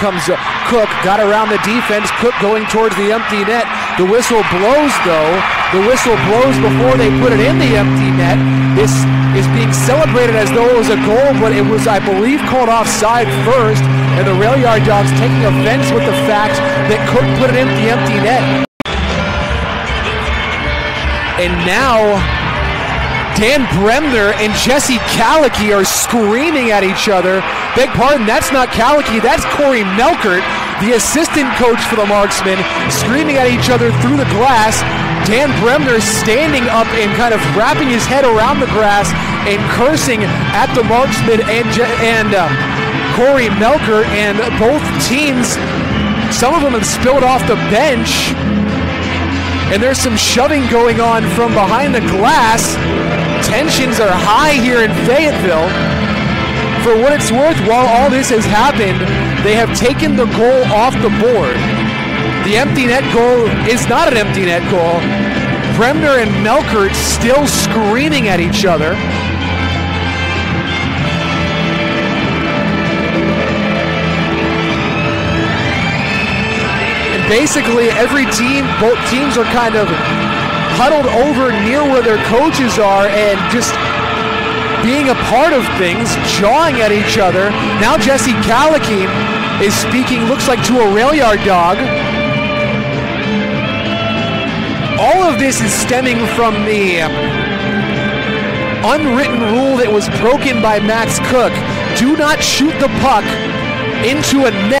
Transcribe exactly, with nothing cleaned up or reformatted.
comes Cook, got around the defense. Cook going towards the empty net. The whistle blows, though. The whistle blows before they put it in the empty net. This is being celebrated as though it was a goal, but it was, I believe, called offside first. And the Rail Yard Dawgs taking offense with the fact that Cook put it in the empty net. And now, Dan Bremner and Jesse Kalicki are screaming at each other. Beg pardon, that's not Kalicki, that's Corey Melkert, the assistant coach for the Marksmen, screaming at each other through the glass. Dan Bremner standing up and kind of wrapping his head around the grass and cursing at the Marksmen and, Je and uh, Corey Melkert, and both teams, some of them have spilled off the bench. And there's some shoving going on from behind the glass. Tensions are high here in Fayetteville. For what it's worth, while all this has happened, they have taken the goal off the board. The empty net goal is not an empty net goal. Bremner and Melkert still screaming at each other. Basically, every team, both teams are kind of huddled over near where their coaches are and just being a part of things, jawing at each other. Now Jesse Kalicki is speaking, looks like to a Rail Yard Dawg. All of this is stemming from the unwritten rule that was broken by Max Cook. Do not shoot the puck into a net.